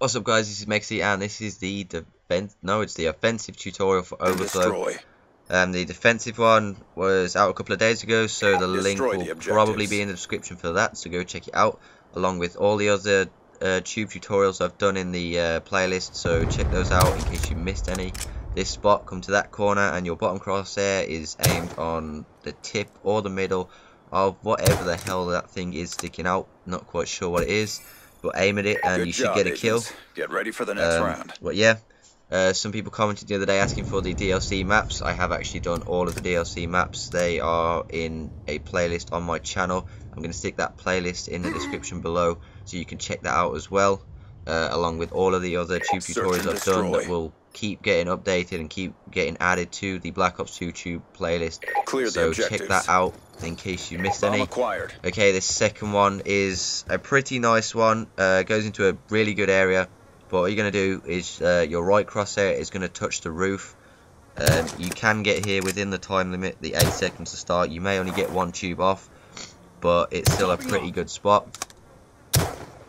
What's up, guys? This is Mexi, and this is the offensive tutorial for Overflow. The defensive one was out a couple of days ago, so the link will probably be in the description for that. So go check it out, along with all the other tube tutorials I've done in the playlist. So check those out in case you missed any. This spot, come to that corner, and your bottom crosshair is aimed on the tip or the middle of whatever the hell that thing is sticking out. Not quite sure what it is. But aim at it and you should get a kill. Get ready for the next round. But yeah, some people commented the other day asking for the DLC maps. I have actually done all of the DLC maps. They are in a playlist on my channel. I'm going to stick that playlist in the description below so you can check that out as well. Along with all of the other tube tutorials I've done that will keep getting updated and keep getting added to the Black Ops 2 tube playlist. So check that out in case you missed any. Okay, this second one is a pretty nice one. Goes into a really good area. But what you're going to do is your right crosshair is going to touch the roof. You can get here within the time limit, the 8 seconds to start. You may only get one tube off, but it's still a pretty good spot.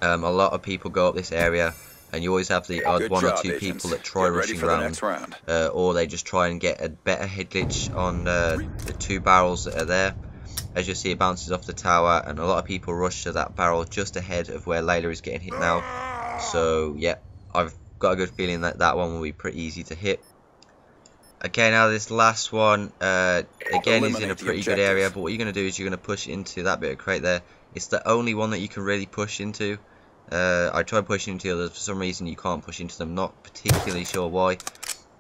A lot of people go up this area, and you always have the odd one or two people that try rushing around, or they just try and get a better head glitch on the two barrels that are there. As you see, it bounces off the tower, and a lot of people rush to that barrel just ahead of where Layla is getting hit now. So yeah, I've got a good feeling that that one will be pretty easy to hit. Okay, now this last one, again, is in a pretty good area, but what you're going to do is you're going to push into that bit of crate there. It's the only one that you can really push into. I tried pushing into the others, for some reason you can't push into them, not particularly sure why.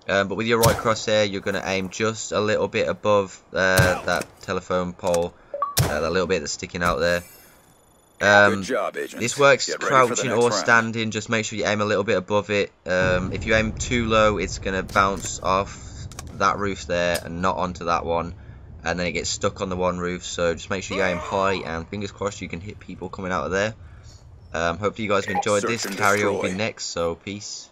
But with your right crosshair, you're going to aim just a little bit above that telephone pole, that little bit that's sticking out there. Good job, agent. This works crouching or standing, just make sure you aim a little bit above it. If you aim too low, it's going to bounce off that roof there and not onto that one, and then it gets stuck on the one roof. So just make sure you aim high, and fingers crossed you can hit people coming out of there. Hopefully you guys have enjoyed this. Carry will be next, so peace.